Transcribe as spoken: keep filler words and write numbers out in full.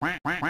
quack, quack.